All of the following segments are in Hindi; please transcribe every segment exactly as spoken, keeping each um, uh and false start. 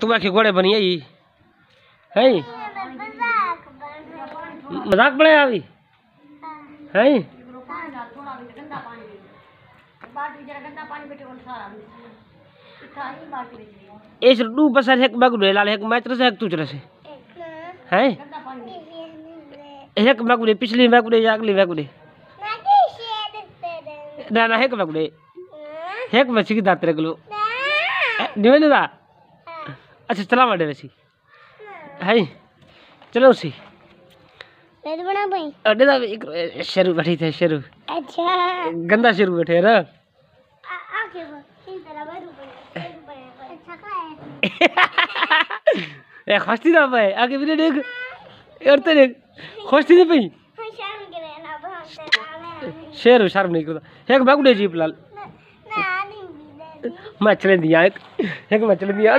तुम आखिर गोड़े बनिया ही है मजाक बनाया अभी है इस डू बसर एक मगुरे लाल एक मैत्र से एक तुचरे से है एक मगुरे पिछली मगुरे या अगली मगुरे ना ना एक मगुरे एक मछली दातरे गलो निवेल दा अच्छा चला मारे वैसी है चलो उसी मैं तो बना भाई अरे दा एक शेरू बैठी थे शेरू अच्छा गंदा शेरू बैठे है ना आके वो इन तरह बैठू बैठू अच्छा का है ए खुशी ना भाई आगे भी देख और तो देख खुशी नहीं भाई शर्म करे ना बहुत शेरू शर्म नहीं करता एक बैगुड़े जीप लाल ना नहीं मैं चले दिया एक एक मैं चले दिया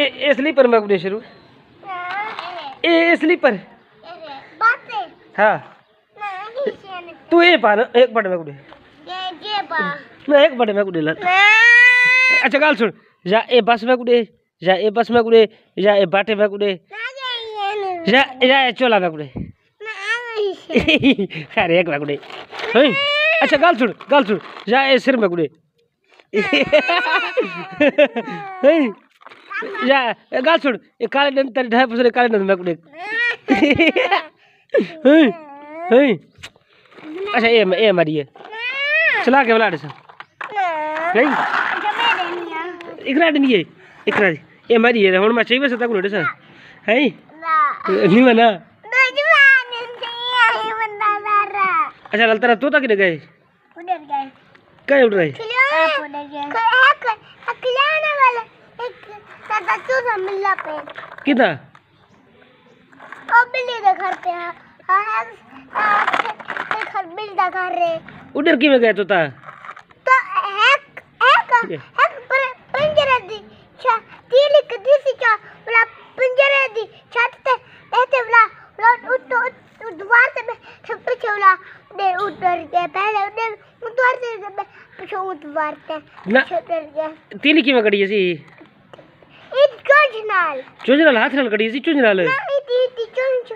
ए ए स्लीपर में गुड़े शुरू ए ए स्लीपर बात है हां नहीं तू ए पार एक बड़े में गुड़े ये ये पा मैं एक बड़े में गुड़े ला अच्छा गाल सुन या ए बस में गुड़े या ए बस में गुड़े या ए बाटे में गुड़े या या चोला में गुड़े नहीं अरे एक में गुड़े हई अच्छा गाल सुन गाल सुन या ए सिर में गुड़े हई या गाल छोड़ ये काले दंत तेरे ढाई पुसरे काले दंत मैं कुड़े हम्म हम्म अच्छा ये ये हमारी है चला के बुला दे सर नहीं इकरार नहीं है इकरार ये हमारी है हमारे माचे ही बस तक बुला दे सर हैं नहीं बना अच्छा ललतरा तो तक निकाय उधर गए क्या उधर है अकलाना वाला किधर? बिल्ली घर पे हाँ हाँ घर बिल्ली घर रे उधर की में गया तो था तो एक एक एक पर पंजरा दी चार तीली कदी सी चार वाला पंजरा दी चार ते ऐसे वाला वाला उठो उठ द्वार से में सब पे चला दे उधर के पहले उधर द्वार से में पीछे उठ द्वार ते ना तीली की में गड़ी सी चुजनाल चुजनाल हाथ नाल कटी सी चुजनाल ना इती इती चुज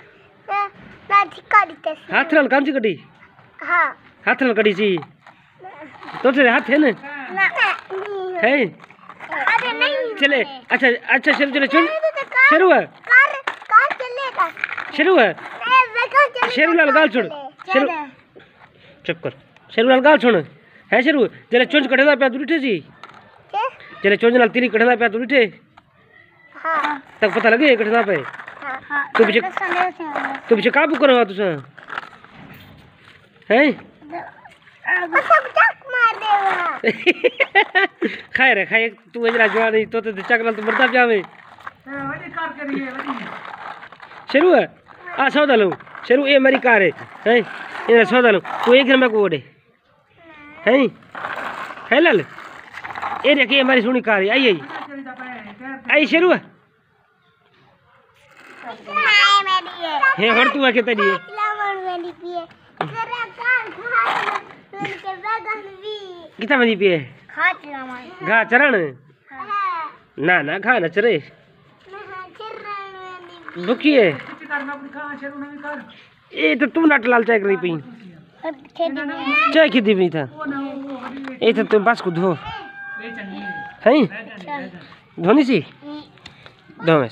ना ठिका दिते हाथ नाल काम सी कटी हां हाथ नाल कटी सी तो तेरे हाथ है ना ना है अरे नहीं चले अच्छा अच्छा चल चले चल शुरू है कार कार चलेगा शुरू है शेरू लाल गाल छोड़ शेरू चुप कर शेरू लाल गाल छोड़ है शुरू जले चुज कटेदा पे दूठे सी जले चुज नाल तेरी कटेदा पे दूठे हां तक पता लगे इकठना पे हां हां तू पीछे तू पीछे काबू करवा तू हैं सब चक मार देवा खैर है खैर तू इजरा जवा नहीं तो तो चक न तो मरता जावे हां वडी कार करिए वडी शुरू है आ सौदा लो शुरू ए मेरी कार है हैं इने सौदा लो तू एक घर में कोड़े हैं है लाल ए रे के हमारी सोनी कार है आई आई आई शुरू है हे और तू आके तड़ी है लावर वाली पिए जरा काल घाट में के बगल भी कितना वाली पिए घाट लामा घा चरण ना ना घा न चरे ना चरण वाली दुखिए किसी कारण अपनी कहां शुरू नहीं कर ए तो तू नट लाल चाय करी पई चाय की दी भी था ए तो तू बस कूद हो है धोनी सी दो में।